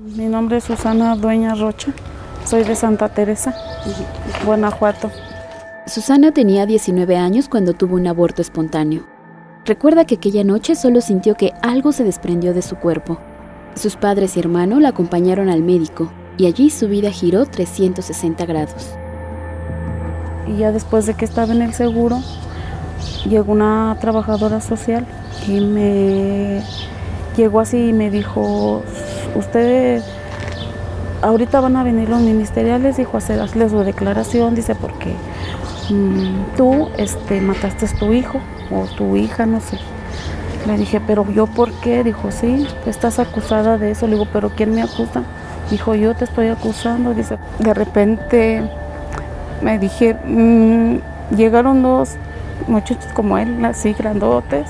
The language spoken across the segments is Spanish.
Mi nombre es Susana Dueñas Rocha, soy de Santa Teresa, Guanajuato. Susana tenía 19 años cuando tuvo un aborto espontáneo. Recuerda que aquella noche solo sintió que algo se desprendió de su cuerpo. Sus padres y hermano la acompañaron al médico y allí su vida giró 360 grados. Y ya después de que estaba en el seguro, llegó una trabajadora social y me llegó así y me dijo: ustedes ahorita van a venir los ministeriales, dijo, a hacerles su declaración, dice, porque tú mataste a tu hijo o tu hija, no sé. Le dije, pero yo por qué, dijo, sí, estás acusada de eso. Le digo, pero ¿quién me acusa? Dijo, yo te estoy acusando, dice. De repente me dije, llegaron dos muchachos como él, así grandotes,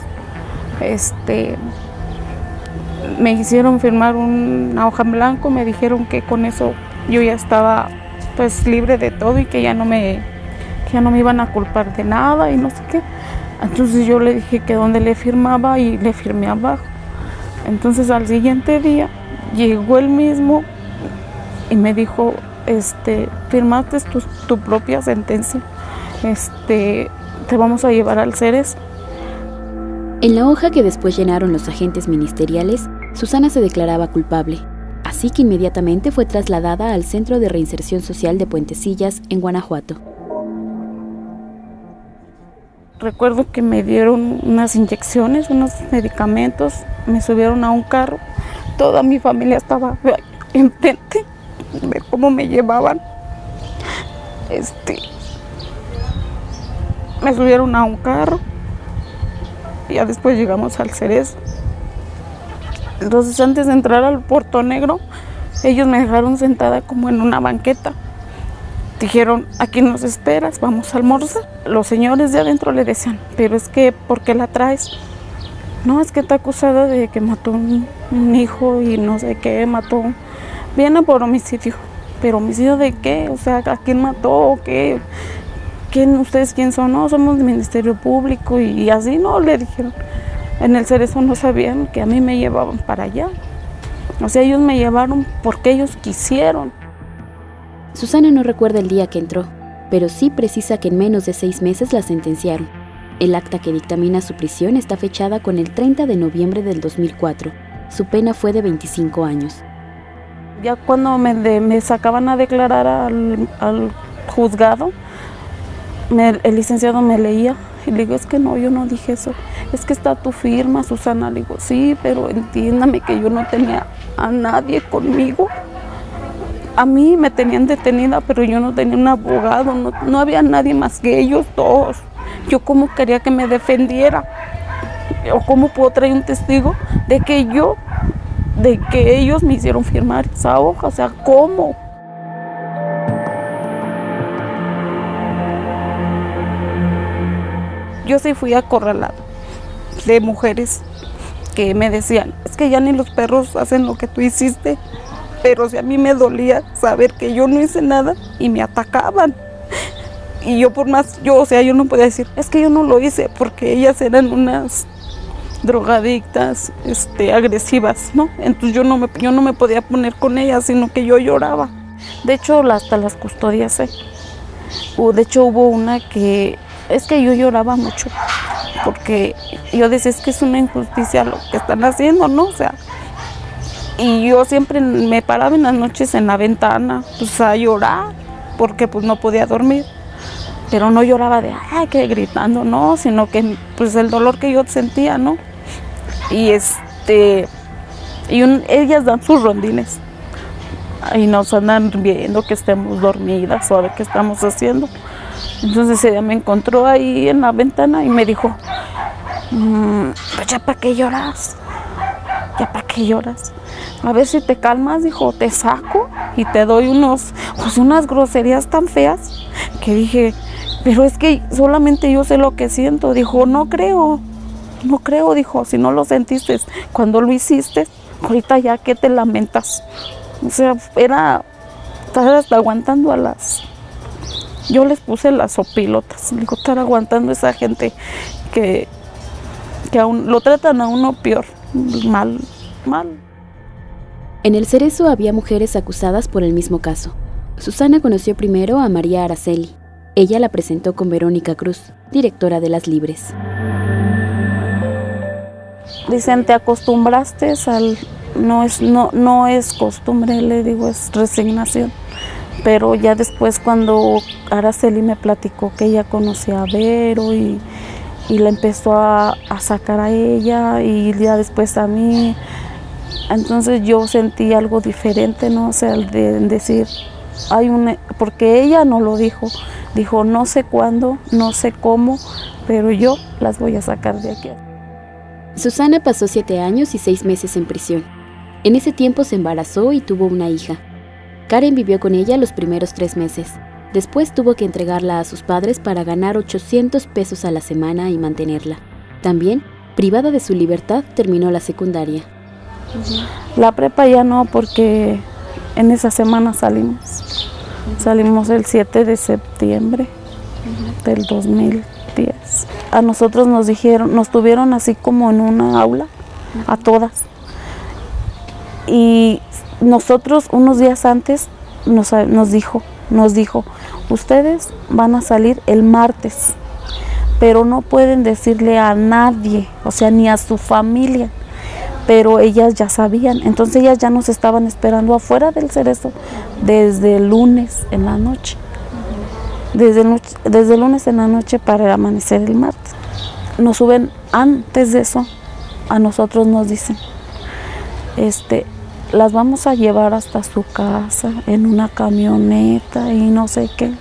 me hicieron firmar una hoja en blanco, me dijeron que con eso yo ya estaba pues libre de todo y que ya no me iban a culpar de nada y no sé qué. Entonces yo le dije que dónde le firmaba y le firmé abajo. Entonces al siguiente día llegó él mismo y me dijo, firmaste tu propia sentencia, te vamos a llevar al Ceres. En la hoja que después llenaron los agentes ministeriales, Susana se declaraba culpable, así que inmediatamente fue trasladada al Centro de Reinserción Social de Puentecillas, en Guanajuato. Recuerdo que me dieron unas inyecciones, unos medicamentos, me subieron a un carro, toda mi familia estaba enfrente, ver cómo me llevaban. Me subieron a un carro. Ya después llegamos al Cereso. Entonces antes de entrar al Puerto Negro, ellos me dejaron sentada como en una banqueta. Dijeron, aquí nos esperas, vamos a almorzar. Los señores de adentro le decían, pero es que, ¿por qué la traes? No, es que está acusada de que mató un hijo y no sé qué, mató. Viene por homicidio. ¿Pero homicidio de qué? O sea, ¿a quién mató o qué? ¿Ustedes quién son? No, somos del Ministerio Público y así, no, le dijeron. En el Cereso no sabían que a mí me llevaban para allá. O sea, ellos me llevaron porque ellos quisieron. Susana no recuerda el día que entró, pero sí precisa que en menos de 6 meses la sentenciaron. El acta que dictamina su prisión está fechada con el 30 de noviembre del 2004. Su pena fue de 25 años. Ya cuando me sacaban a declarar al juzgado, el licenciado me leía y le digo, es que no, yo no dije eso, es que está tu firma, Susana. Le digo, sí, pero entiéndame que yo no tenía a nadie conmigo. A mí me tenían detenida, pero yo no tenía un abogado, no había nadie más que ellos dos. Yo cómo quería que me defendiera, o cómo puedo traer un testigo de que ellos me hicieron firmar esa hoja, o sea, ¿cómo? Yo sí fui acorralada de mujeres que me decían, es que ya ni los perros hacen lo que tú hiciste, pero si a mí me dolía saber que yo no hice nada y me atacaban. Y yo yo no podía decir, es que yo no lo hice, porque ellas eran unas drogadictas, agresivas, ¿no? Entonces yo no me podía poner con ellas, sino que yo lloraba. De hecho, hasta las custodias, de hecho hubo una que... Es que yo lloraba mucho, porque yo decía, es que es una injusticia lo que están haciendo, ¿no? O sea, y yo siempre me paraba en las noches en la ventana, pues a llorar, porque pues no podía dormir. Pero no lloraba de, ay, que gritando, no, sino que pues el dolor que yo sentía, ¿no? Y ellas dan sus rondines y nos andan viendo que estemos dormidas o a ver qué estamos haciendo. Entonces ella me encontró ahí en la ventana y me dijo, pues ya para qué lloras, a ver si te calmas, dijo, te saco y te doy unas groserías tan feas que dije, pero es que solamente yo sé lo que siento. Dijo, no creo, dijo, si no lo sentiste cuando lo hiciste, ahorita ya que te lamentas. O sea, era estar hasta aguantando a las... Yo les puse las sopilotas, digo, estar aguantando a esa gente que aún lo tratan a uno peor, mal. En el Cereso había mujeres acusadas por el mismo caso. Susana conoció primero a María Araceli. Ella la presentó con Verónica Cruz, directora de Las Libres. Dicen, te acostumbraste al... No es costumbre, le digo, es resignación. Pero ya después, cuando Araceli me platicó que ella conocía a Vero y la empezó a sacar a ella y ya después a mí, entonces yo sentí algo diferente, ¿no? O sea, de decir, hay un... porque ella no lo dijo, dijo, no sé cuándo, no sé cómo, pero yo las voy a sacar de aquí. Susana pasó 7 años y 6 meses en prisión. En ese tiempo se embarazó y tuvo una hija. Karen vivió con ella los primeros 3 meses. Después tuvo que entregarla a sus padres para ganar 800 pesos a la semana y mantenerla. También, privada de su libertad, terminó la secundaria. La prepa ya no, porque en esa semana salimos. Salimos el 7 de septiembre del 2010. A nosotros nos dijeron, nos tuvieron así como en una aula, a todas. Y nosotros unos días antes nos dijo, ustedes van a salir el martes, pero no pueden decirle a nadie, o sea, ni a su familia. Pero ellas ya sabían, entonces ellas ya nos estaban esperando afuera del Cereso desde el lunes en la noche. Desde el lunes en la noche para amanecer el martes. Nos suben antes de eso, a nosotros nos dicen, las vamos a llevar hasta su casa en una camioneta y no sé qué.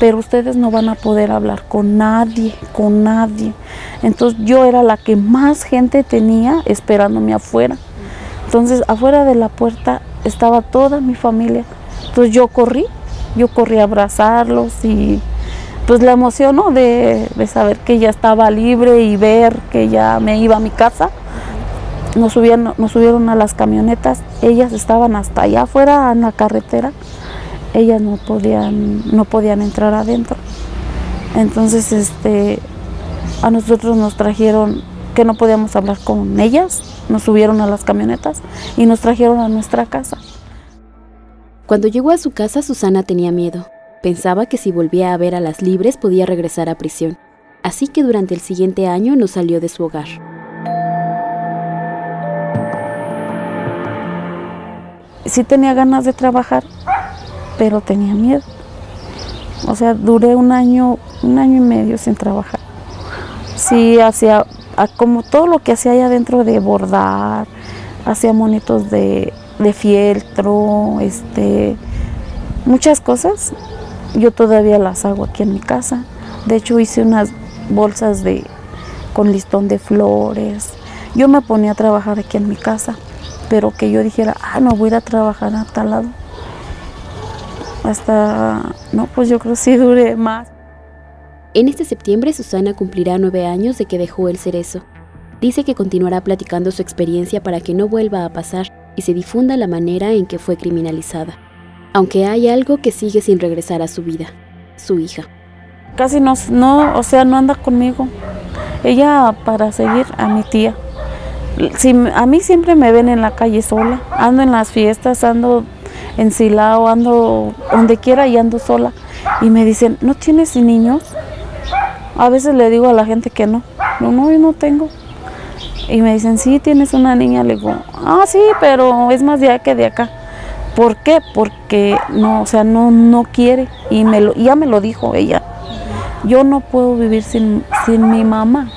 Pero ustedes no van a poder hablar con nadie, Entonces yo era la que más gente tenía esperándome afuera. Entonces afuera de la puerta estaba toda mi familia. Entonces yo corrí a abrazarlos y pues la emoción, ¿no? de saber que ya estaba libre y ver que ya me iba a mi casa. Nos subieron a las camionetas, ellas estaban hasta allá afuera en la carretera, ellas no podían entrar adentro. Entonces a nosotros nos trajeron, que no podíamos hablar con ellas, nos subieron a las camionetas y nos trajeron a nuestra casa. Cuando llegó a su casa, Susana tenía miedo. Pensaba que si volvía a ver a Las Libres podía regresar a prisión. Así que durante el siguiente año no salió de su hogar. Sí tenía ganas de trabajar, pero tenía miedo. O sea, duré un año y medio sin trabajar. Sí, hacía como todo lo que hacía allá adentro, de bordar, hacía monitos de fieltro, muchas cosas. Yo todavía las hago aquí en mi casa. De hecho, hice unas bolsas con listón de flores. Yo me ponía a trabajar aquí en mi casa, pero que yo dijera, no voy a ir a trabajar a tal lado. No, pues yo creo que sí duré más. En este septiembre, Susana cumplirá 9 años de que dejó el Cereso. Dice que continuará platicando su experiencia para que no vuelva a pasar y se difunda la manera en que fue criminalizada. Aunque hay algo que sigue sin regresar a su vida, su hija. Casi no anda conmigo. Ella para seguir a mi tía. Sí, a mí siempre me ven en la calle sola, ando en las fiestas, ando en Silao, ando donde quiera y ando sola. Y me dicen, ¿no tienes niños? A veces le digo a la gente que no, yo no tengo. Y me dicen, sí, tienes una niña. Le digo, sí, pero es más de allá que de acá. ¿Por qué? Porque no quiere, y ya me lo dijo ella. Yo no puedo vivir sin mi mamá,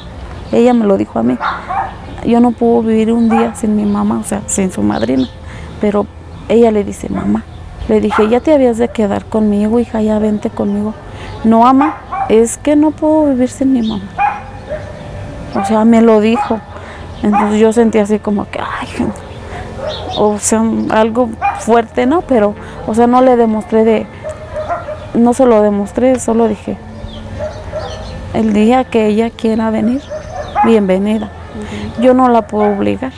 ella me lo dijo a mí. Yo no puedo vivir un día sin mi mamá, o sea, sin su madrina. Pero ella le dice, mamá. Le dije, ya te habías de quedar conmigo, hija, ya vente conmigo. No, ama, es que no puedo vivir sin mi mamá. O sea, me lo dijo. Entonces yo sentí así como que, o sea, algo fuerte, ¿no? Pero, o sea, no se lo demostré, solo dije, el día que ella quiera venir, bienvenida. Yo no la puedo obligar.